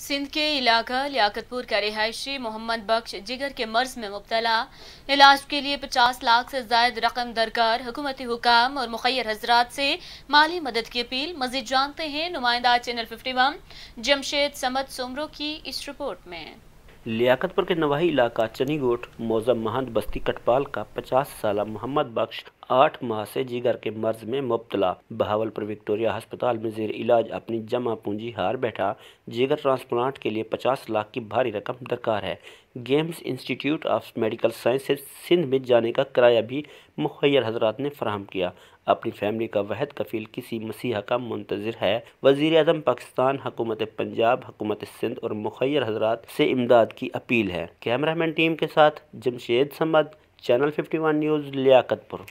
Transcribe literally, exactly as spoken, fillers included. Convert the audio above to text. सिंध के इलाका लियाकतपुर का रिहायशी मोहम्मद बख्श जिगर के मर्ज में मुब्तला, इलाज के लिए पचास लाख से जायद रकम दरकार। हुकूमती हुकाम और मुखैर हजरात से माली मदद की अपील। मजीद जानते हैं नुमाइंदा चैनल इक्यावन जमशेद समद सोमरो की इस रिपोर्ट में। लियाकतपुर के नवाही इलाका चनीगोट मौजा महंत बस्ती कटपाल का पचास साल मोहम्मद बख्श आठ माह से जिगर के मर्ज में मुब्तला बहावलपुर विक्टोरिया हस्पताल में जेर इलाज। अपनी जमा पूंजी हार बैठा। जिगर ट्रांसप्लांट के लिए पचास लाख की भारी रकम दरकार है। Games institute of medical sciences Sindh में जाने का किराया भी मुखैर हजरात ने फराहम किया। अपनी फैमिली का वहद कफील किसी मसीहा का मुंतज़िर है। वज़ीर-ए-आज़म पाकिस्तान, हुकूमत पंजाब, हुकूमत सिंध और मुखैर हजरात से इमदाद की अपील है। कैमरामैन टीम के साथ जमशेद समद, चैनल इक्यावन न्यूज़, लियाकतपुर।